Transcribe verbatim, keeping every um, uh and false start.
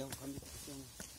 John, cambia de